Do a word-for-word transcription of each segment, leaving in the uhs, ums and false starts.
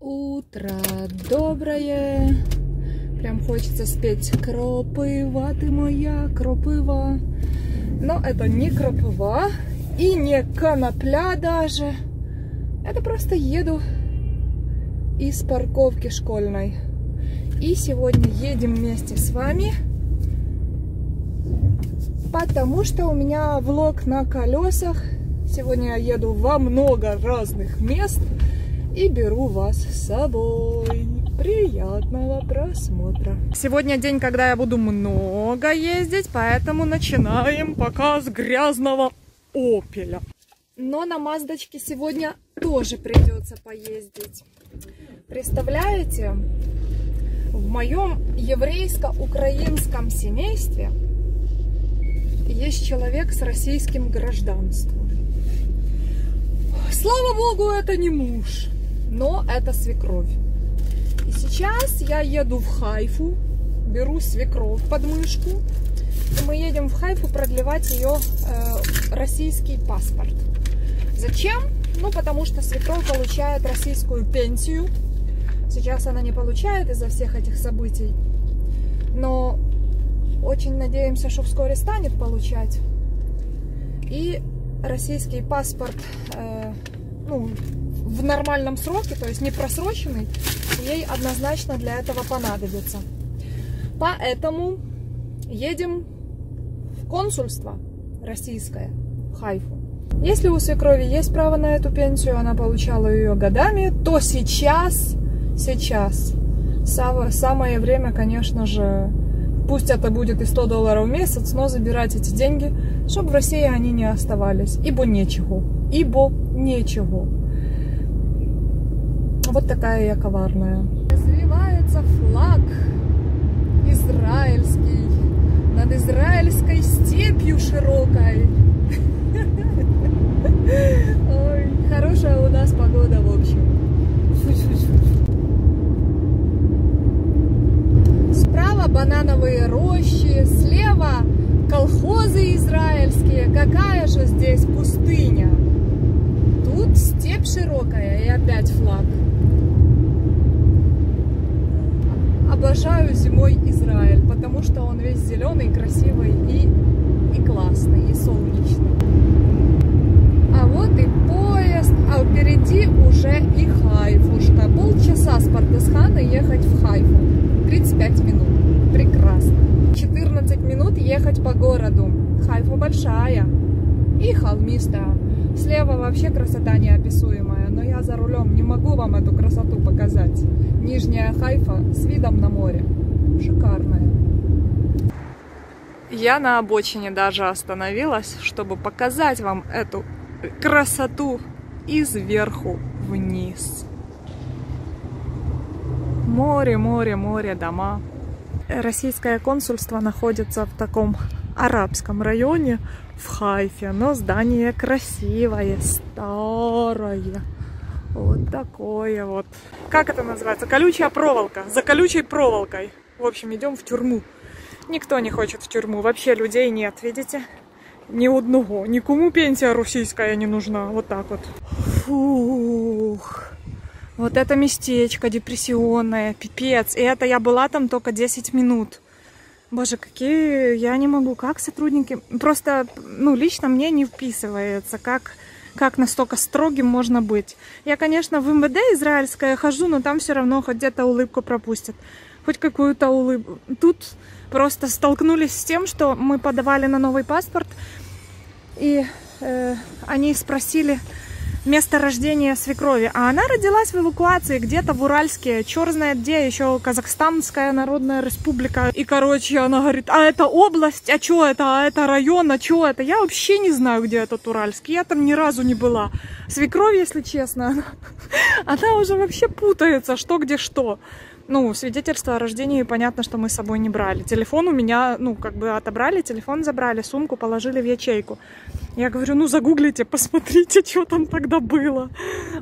Утро доброе! Прям хочется спеть «Кропива, ты моя, кропива». Но это не кропива и не конопля даже. Это просто еду из парковки школьной. И сегодня едем вместе с вами, потому что у меня влог на колесах. Сегодня я еду во много разных мест и беру вас с собой. Приятного просмотра. Сегодня день, когда я буду много ездить, поэтому начинаем пока с грязного опеля. Но на маздочке сегодня тоже придется поездить. Представляете, в моем еврейско-украинском семействе есть человек с российским гражданством. Слава богу, это не муж, но это свекровь. И сейчас я еду в Хайфу, беру свекровь под мышку, и мы едем в Хайфу продлевать ее э, российский паспорт. Зачем? Ну, потому что свекровь получает российскую пенсию. Сейчас она не получает из-за всех этих событий, но очень надеемся, что вскоре станет получать. И российский паспорт э, ну, в нормальном сроке, то есть не просроченный, ей однозначно для этого понадобится. Поэтому едем в консульство российское, в Хайфу. Если у свекрови есть право на эту пенсию, она получала ее годами, то сейчас, сейчас самое время, конечно же, пусть это будет и сто долларов в месяц, но забирать эти деньги, чтобы в России они не оставались. Ибо нечего. Ибо нечего. Вот такая я коварная. Развивается флаг израильский над израильской степью широкой. Ой, хорошая у нас погода, в общем. Справа банановые рощи, слева колхозы израильские. Какая же здесь пустыня? Тут степь широкая и опять флаг. Обожаю зимой Израиль, потому что он весь зеленый, красивый и, и классный, и солнечный. А вот и поезд, а впереди уже и Хайфушка. Полчаса с Пардес-Хана ехать в Хайфу. тридцать пять минут. Прекрасно. четырнадцать минут ехать по городу. Хайфа большая и холмистая. Слева вообще красота неописуемая, но я за рулем не могу вам эту красоту показать. Нижняя Хайфа с видом на море. Шикарная. Я на обочине даже остановилась, чтобы показать вам эту красоту изверху вниз. Море, море, море, дома. Российское консульство находится в таком арабском районе в Хайфе, но здание красивое, старое, вот такое вот. Как это называется? Колючая проволока, за колючей проволокой. В общем, идем в тюрьму. Никто не хочет в тюрьму, вообще людей нет, видите? Ни одного, никому пенсия российская не нужна, вот так вот. Фух, вот это местечко депрессионное, пипец. И это я была там только десять минут. Боже, какие... Я не могу, как сотрудники... Просто, ну, лично мне не вписывается, как, как настолько строгим можно быть. Я, конечно, в МВД израильское хожу, но там все равно хоть где-то улыбку пропустят. Хоть какую-то улыбку. Тут просто столкнулись с тем, что мы подавали на новый паспорт, и э, они спросили место рождения свекрови. А она родилась в эвакуации где-то в Уральске. Черт знает где, еще Казахстанская народная республика. И, короче, она говорит, а это область, а что это, а это район, а что это? Я вообще не знаю, где этот Уральск. Я там ни разу не была. Свекровь, если честно, она, она уже вообще путается, что где что. Ну, свидетельство о рождении, понятно, что мы с собой не брали. Телефон у меня, ну, как бы отобрали, телефон забрали, сумку положили в ячейку. Я говорю, ну, загуглите, посмотрите, что там тогда было.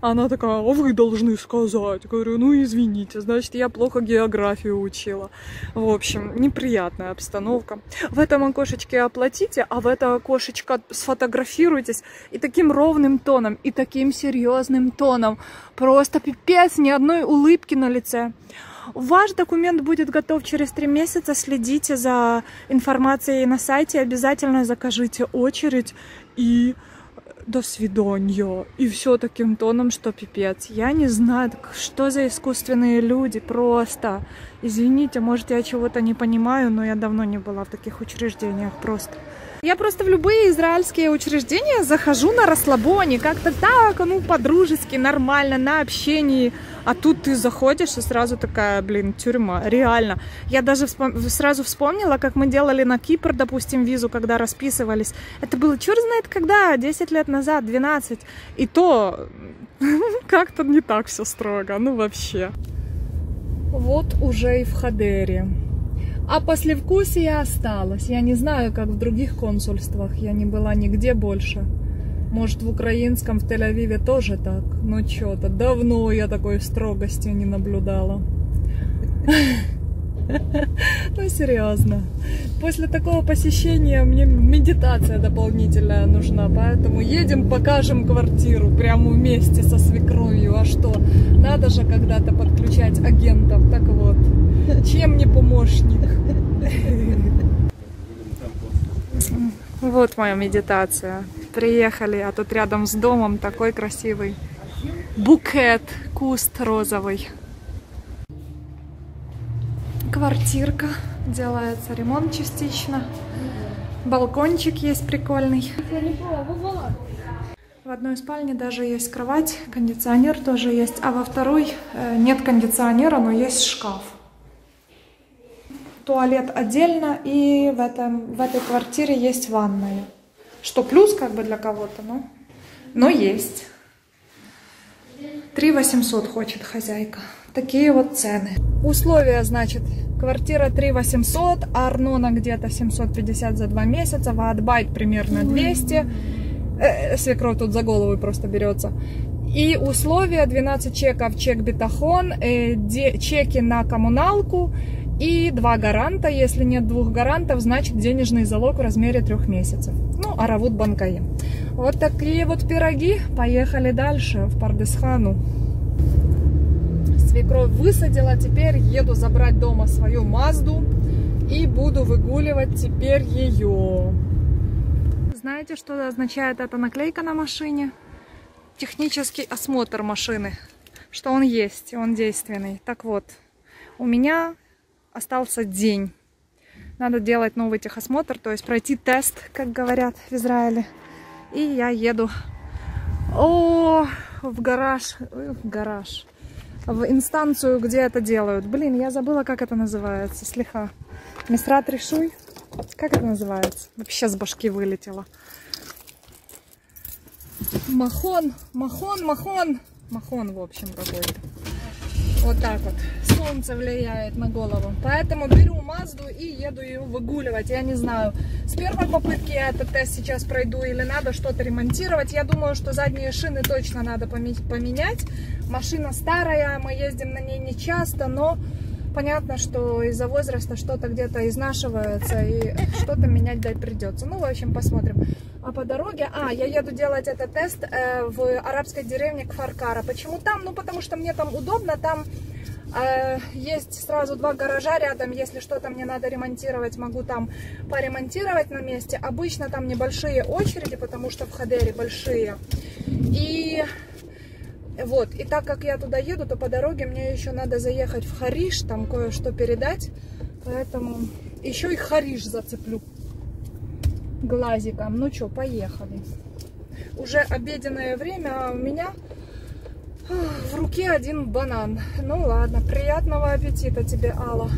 Она такая, а вы должны сказать. Я говорю, ну, извините, значит, я плохо географию учила. В общем, неприятная обстановка. В этом окошечке оплатите, а в это окошечко сфотографируйтесь. И таким ровным тоном, и таким серьезным тоном. Просто пипец, ни одной улыбки на лице. Ваш документ будет готов через три месяца. Следите за информацией на сайте. Обязательно закажите очередь. И до свидания. И все таким тоном, что пипец. Я не знаю, что за искусственные люди. Просто. Извините, может, я чего-то не понимаю, но я давно не была в таких учреждениях. Просто. Я просто в любые израильские учреждения захожу на расслабоне, как-то так, ну, по-дружески, нормально, на общении. А тут ты заходишь и сразу такая, блин, тюрьма, реально. Я даже вспом... сразу вспомнила, как мы делали на Кипр, допустим, визу, когда расписывались. Это было, черт знает когда, десять лет назад, двенадцать. И то как-то не так все строго, ну вообще. Вот уже и в Хадере. А послевкусие осталось. Я не знаю, как в других консульствах. Я не была нигде больше. Может, в украинском, в Тель-Авиве тоже так. Но что-то давно я такой строгости не наблюдала. Ну, серьезно. После такого посещения мне медитация дополнительная нужна. Поэтому едем, покажем квартиру прямо вместе со свекровью. А что? Надо же когда-то подключать агентов. Так вот, чем не помощник? Вот моя медитация. Приехали, а тут рядом с домом такой красивый букет, куст розовый. Квартирка, делается ремонт частично, балкончик есть прикольный. В одной спальне даже есть кровать, кондиционер тоже есть, а во второй нет кондиционера, но есть шкаф. Туалет отдельно, и в, этом, в этой квартире есть ванная, что плюс как бы для кого-то, но, но есть. три восемьсот хочет хозяйка. Такие вот цены. Условия, значит, квартира три восемьсот, арнона где-то семьсот пятьдесят за два месяца, ваатбайт примерно двести. Э, свекровь тут за голову просто берется. И условия двенадцать чеков, чек битахон, э, де, чеки на коммуналку и два гаранта. Если нет двух гарантов, значит денежный залог в размере трех месяцев. Ну, аравут банкаем. Вот такие вот пироги. Поехали дальше, в Пардес-Хану. Свекровь высадила, теперь еду забрать дома свою Мазду и буду выгуливать теперь ее. Знаете, что означает эта наклейка на машине? Технический осмотр машины, что он есть, он действенный. Так вот, у меня остался день. Надо делать новый техосмотр, то есть пройти тест, как говорят в Израиле. И я еду О, в гараж, в гараж. в инстанцию, где это делают. Блин, я забыла, как это называется. Слиха. Мисрат решуй. Как это называется? Вообще с башки вылетело. Махон, махон, махон. Махон, в общем, какой-то. Вот так вот. Солнце влияет на голову. Поэтому беру Мазду и еду ее выгуливать. Я не знаю, с первой попытки я этот тест сейчас пройду или надо что-то ремонтировать. Я думаю, что задние шины точно надо поменять. Машина старая, мы ездим на ней не часто, но понятно, что из-за возраста что-то где-то изнашивается и что-то менять да и придется. Ну, в общем, посмотрим. А по дороге... А, я еду делать этот тест э, в арабской деревне Кфаркара. Почему там? Ну, потому что мне там удобно, там э, есть сразу два гаража рядом, если что-то мне надо ремонтировать, могу там поремонтировать на месте. Обычно там небольшие очереди, потому что в Хадере большие. И... Вот, и так как я туда еду, то по дороге мне еще надо заехать в Харіш, там кое-что передать, поэтому еще и Харіш зацеплю глазиком. Ну что, поехали. Уже обеденное время, а у меня в руке один банан. Ну ладно, приятного аппетита тебе, Алла.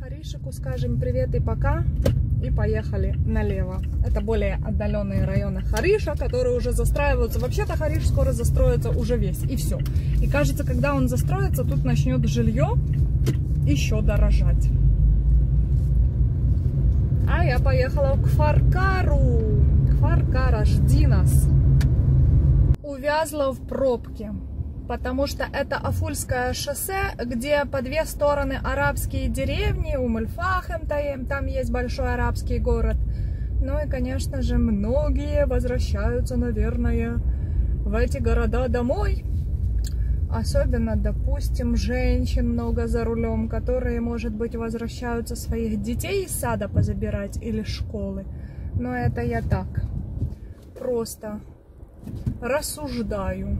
Харішику скажем привет и пока. и поехали налево. Это более отдаленные районы Хариша, которые уже застраиваются. Вообще-то Хариш скоро застроится уже весь, и все. И кажется, когда он застроится, тут начнет жилье еще дорожать. А я поехала к Кфаркару. Кфаркара, жди нас. Увязла в пробке, потому что это Афульское шоссе, где по две стороны арабские деревни, Ум-эль-Фахем, там есть большой арабский город. Ну и, конечно же, многие возвращаются, наверное, в эти города домой. Особенно, допустим, женщин много за рулем, которые, может быть, возвращаются своих детей из сада позабирать или школы. Но это я так просто рассуждаю.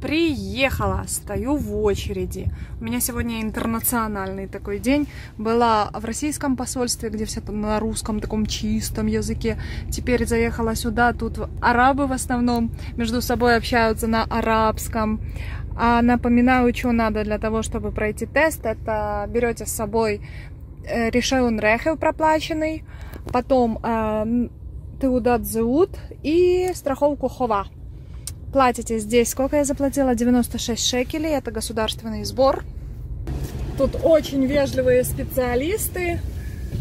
Приехала, стою в очереди. У меня сегодня интернациональный такой день. Была в российском посольстве, где все там на русском таком чистом языке. Теперь заехала сюда, тут арабы в основном между собой общаются на арабском. А напоминаю, что надо для того, чтобы пройти тест. Это берете с собой решеюн рехев проплаченный, потом теудат зеут и страховку хова. Платите здесь, сколько я заплатила? девяносто шесть шекелей, это государственный сбор. Тут очень вежливые специалисты.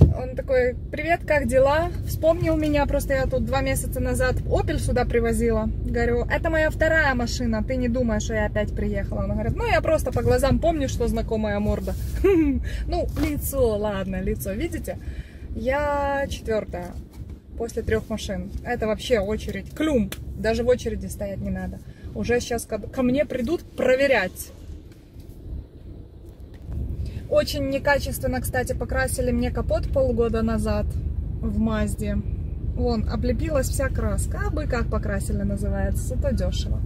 Он такой: привет, как дела? Вспомнил меня, просто я тут два месяца назад Опель сюда привозила. Говорю, это моя вторая машина, ты не думаешь, что я опять приехала? Она говорит, ну я просто по глазам помню, что знакомая морда. Ну, лицо, ладно, лицо, видите? Я четвертая после трех машин. Это вообще очередь. Клюм. Даже в очереди стоять не надо. Уже сейчас ко мне придут проверять. Очень некачественно, кстати, покрасили мне капот полгода назад в Мазде. Вон, облепилась вся краска. А бы как покрасили называется. Это дешево.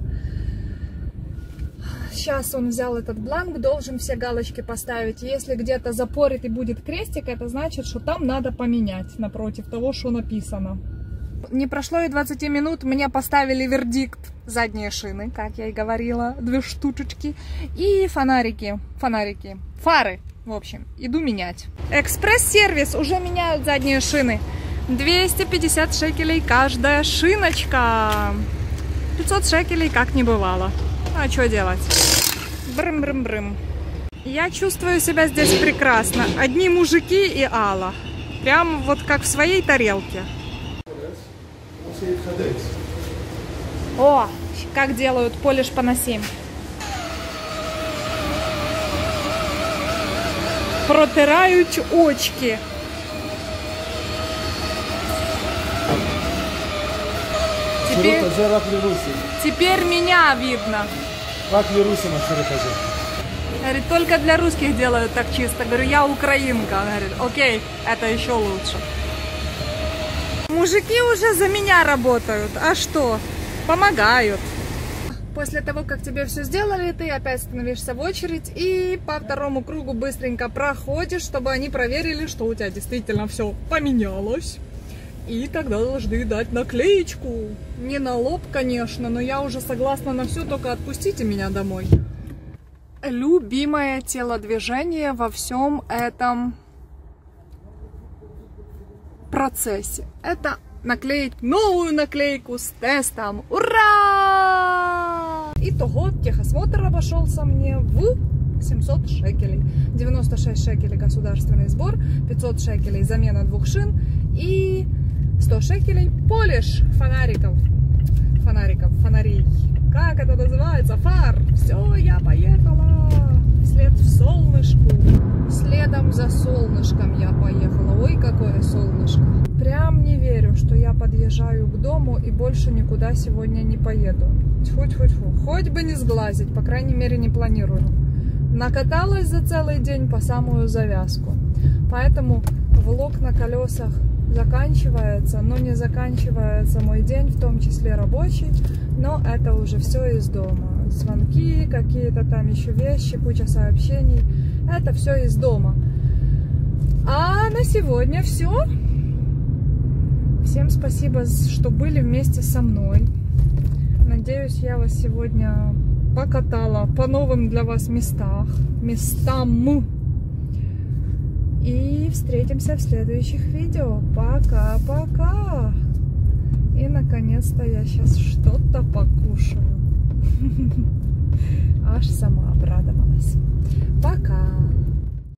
Сейчас он взял этот бланк, должен все галочки поставить. Если где-то запорит и будет крестик, это значит, что там надо поменять напротив того, что написано. Не прошло и двадцати минут, мне поставили вердикт. Задние шины, как я и говорила, две штучечки. И фонарики, фонарики, фары, в общем, иду менять. Экспресс-сервис, уже меняют задние шины. двести пятьдесят шекелей каждая шиночка. пятьсот шекелей как не бывало. А что делать? Брым-брым-брым. Я чувствую себя здесь прекрасно. Одни мужики и Алла. Прям вот как в своей тарелке. О, как делают полиш панасим. Протирают очки. Теперь, теперь меня видно. Говорит, только для русских делают так чисто. Говорю, я украинка. Она говорит, окей, это еще лучше. Мужики уже за меня работают. А что? Помогают. После того, как тебе все сделали, ты опять становишься в очередь и по второму кругу быстренько проходишь, чтобы они проверили, что у тебя действительно все поменялось. И тогда должны дать наклеечку. Не на лоб, конечно, но я уже согласна на все, только отпустите меня домой. Любимое телодвижение во всем этом процессе. Это наклеить новую наклейку с тестом. Ура! Итого техосмотр обошелся мне в семьсот шекелей. девяносто шесть шекелей государственный сбор, пятьсот шекелей замена двух шин и сто шекелей полиш фонариков. Фонариков, фонарей. Как это называется? Фар. Все, я поехала. Вслед в солнышку. Следом за солнышком я поехала. Ой, какое солнышко. Прям не верю, что я подъезжаю к дому и больше никуда сегодня не поеду. Тьфу-тьфу-тьфу. Хоть бы не сглазить, по крайней мере не планирую. Накаталась за целый день по самую завязку. Поэтому влог на колесах заканчивается, но не заканчивается мой день, в том числе рабочий, но это уже все из дома. Звонки, какие-то там еще вещи, куча сообщений. Это все из дома. А на сегодня все. Всем спасибо, что были вместе со мной. Надеюсь, я вас сегодня покатала по новым для вас местах. Местам. И встретимся в следующих видео. Пока-пока! И наконец-то я сейчас что-то покушаю. Аж сама обрадовалась. Пока!